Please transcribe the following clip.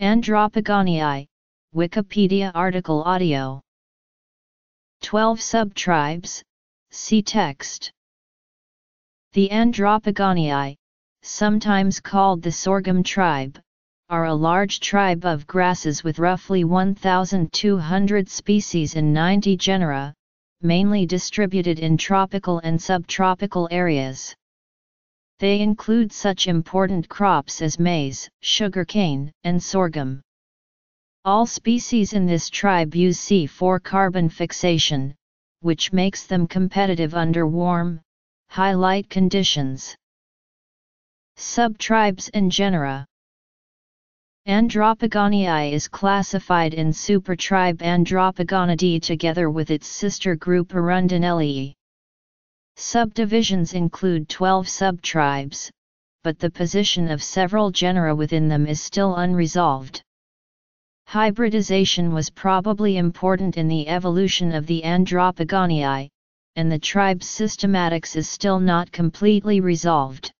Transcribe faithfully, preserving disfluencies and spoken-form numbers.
Andropogonidae, Wikipedia article audio. twelve subtribes, see text. The Andropogonidae, sometimes called the sorghum tribe, are a large tribe of grasses with roughly one thousand two hundred species in ninety genera, mainly distributed in tropical and subtropical areas. They include such important crops as maize, sugarcane, and sorghum. All species in this tribe use C four carbon fixation, which makes them competitive under warm, high light conditions. Subtribes and genera. Andropogonidae is classified in supertribe Andropogonidae together with its sister group Arundanellii. Subdivisions include twelve subtribes, but the position of several genera within them is still unresolved. Hybridization was probably important in the evolution of the Andropogonidae, and the tribe's systematics is still not completely resolved.